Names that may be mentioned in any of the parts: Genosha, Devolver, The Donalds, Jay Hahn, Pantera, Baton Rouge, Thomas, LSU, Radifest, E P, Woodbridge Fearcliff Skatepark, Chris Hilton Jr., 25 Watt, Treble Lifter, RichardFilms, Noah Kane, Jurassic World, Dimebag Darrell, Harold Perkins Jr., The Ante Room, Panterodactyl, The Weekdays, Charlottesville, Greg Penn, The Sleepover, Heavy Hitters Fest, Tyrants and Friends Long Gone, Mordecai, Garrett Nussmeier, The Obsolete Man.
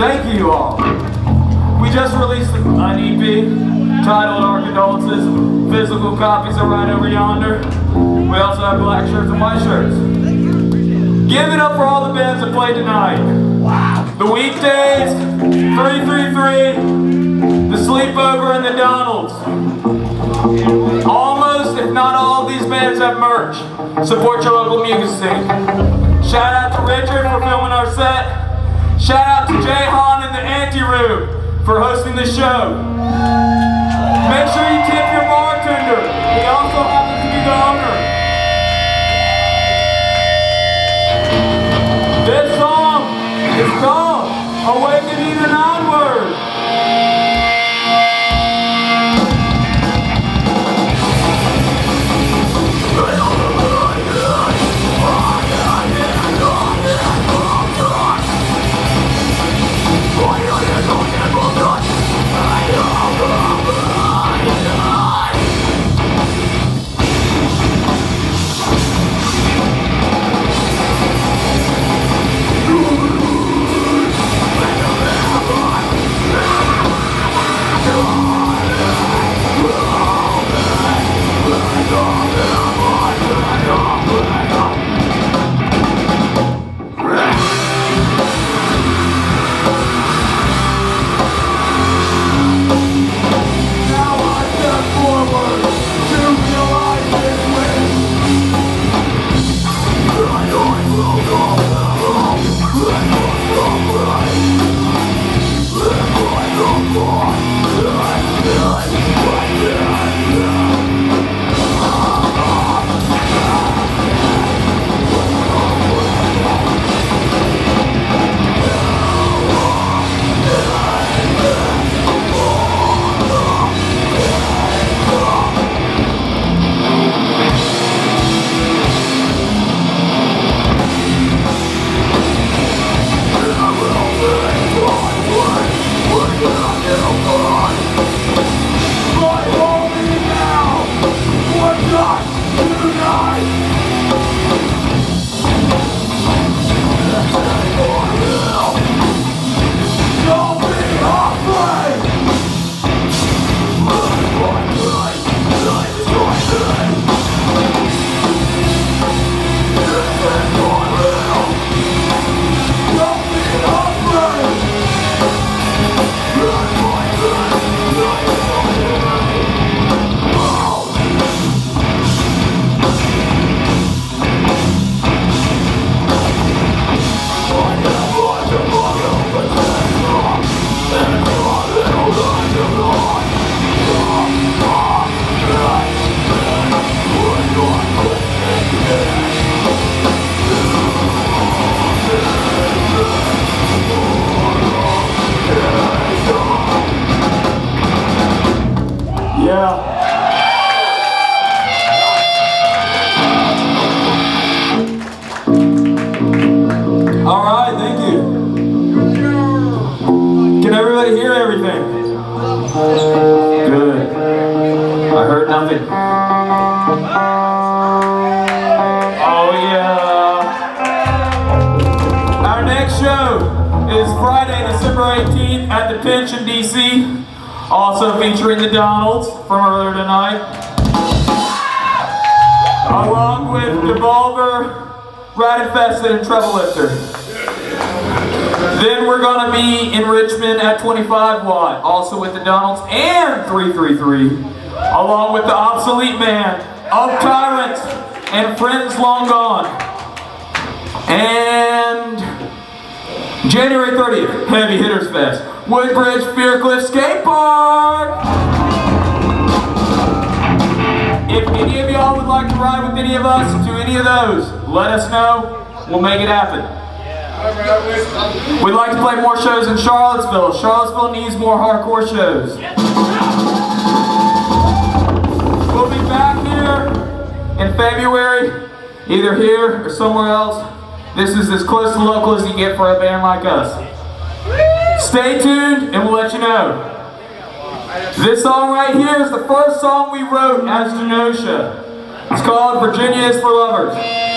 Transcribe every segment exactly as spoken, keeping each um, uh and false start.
Thank you all. We just released an E P titled Our Condolences. Physical copies are right over yonder. We also have black shirts and white shirts. Give it up for all the bands that played tonight. The Weekdays, three three three, The Sleepover, and The Donalds. Almost, if not all, of these bands have merch. Support your local music scene. Shout out to Richard for filming our set. Shout out to Jay Hahn and the Ante Room for hosting the show. Make sure you tip your bartender. He also happens to be the owner. This song is called Awakening and Onward. Featuring the Donalds from earlier tonight, along with Devolver, Radifest, and Treble Lifter. Then we're gonna be in Richmond at twenty-five Watt, also with the Donalds and three three three, along with the Obsolete Man of Tyrants and Friends Long Gone. And January thirtieth, Heavy Hitters Fest. Woodbridge Fearcliff Skatepark. If any of y'all would like to ride with any of us and do any of those, let us know. We'll make it happen. We'd like to play more shows in Charlottesville. Charlottesville needs more hardcore shows. We'll be back here in February, either here or somewhere else. This is as close to local as you get for a band like us. Stay tuned and we'll let you know. This song right here is the first song we wrote as Genosha. It's called Virginia is for Lovers. Yeah!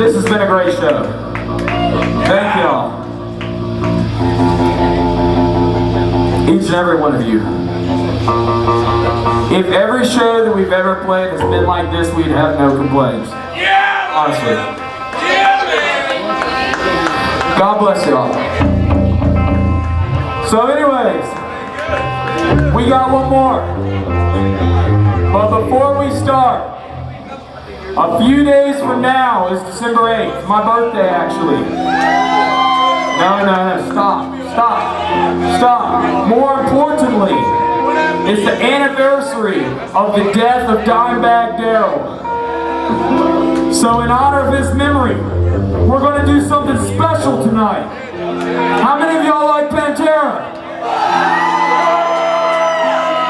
This has been a great show. Thank y'all. Each and every one of you. If every show that we've ever played has been like this, we'd have no complaints. Yeah! Honestly. Yeah, God bless y'all. So anyways, we got one more. But before we start, a few days from now is December eighth, my birthday actually. No, no, no, stop, stop, stop. More importantly, it's the anniversary of the death of Dimebag Darrell. So in honor of his memory, we're going to do something special tonight. How many of y'all like Pantera?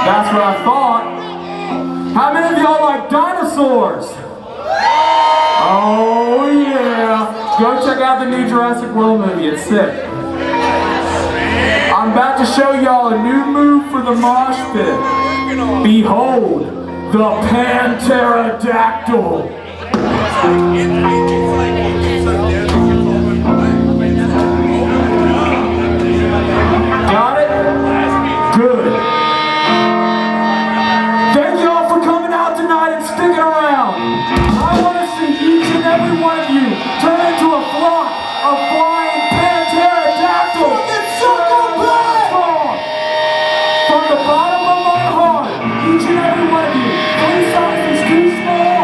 That's what I thought. How many of y'all like dinosaurs? Oh yeah! Go check out the new Jurassic World movie, it's sick. I'm about to show y'all a new move for the mosh pit. Behold, the Panterodactyl! Got it? Good. Thank y'all for coming out tonight and sticking around! I want to see each and every one of you turn into a flock of flying Panterodactyls. It's so cool! From the bottom of my heart, each and every one of you. Police officers too small,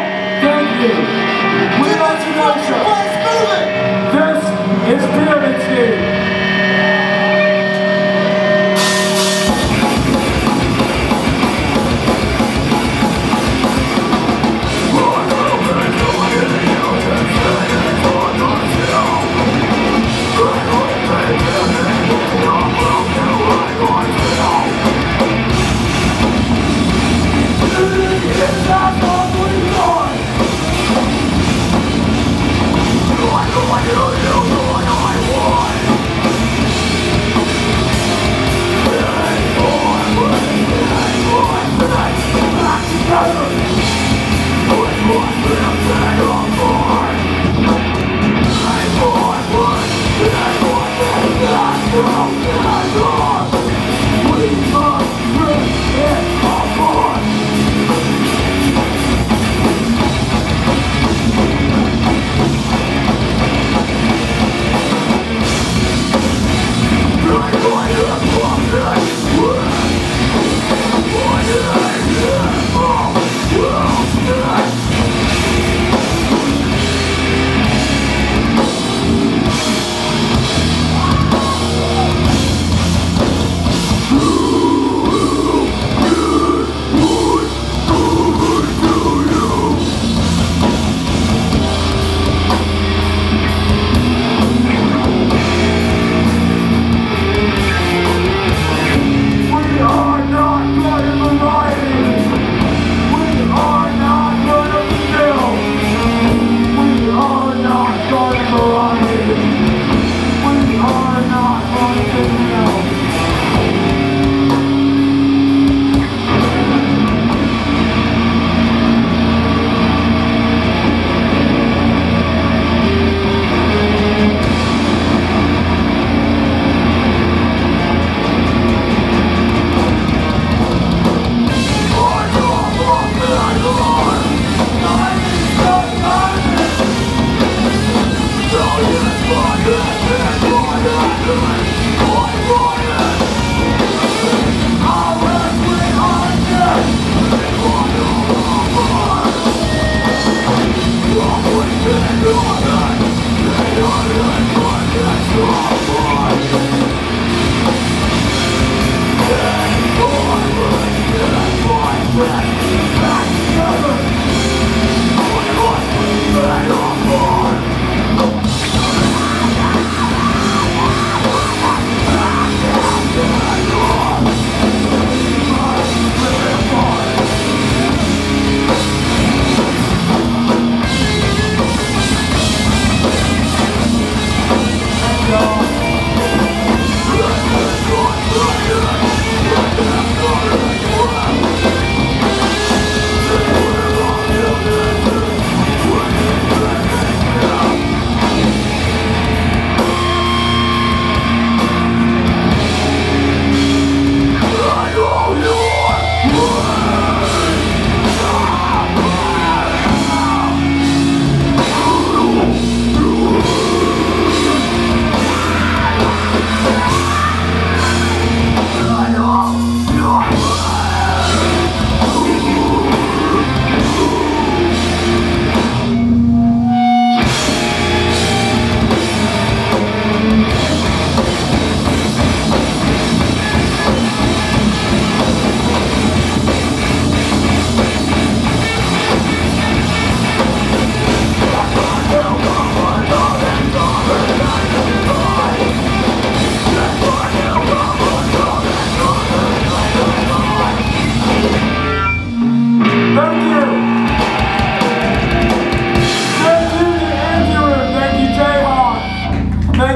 thank you. We love Genosha.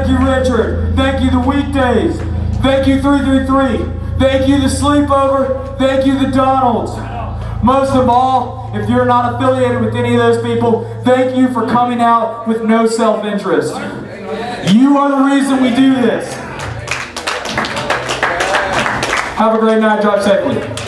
Thank you, Richard. Thank you, The Weekdays. Thank you, three three three. Thank you, The Sleepover. Thank you, The Donalds. Most of all, if you're not affiliated with any of those people, thank you for coming out with no self-interest. You are the reason we do this. Have a great night. Drive safely.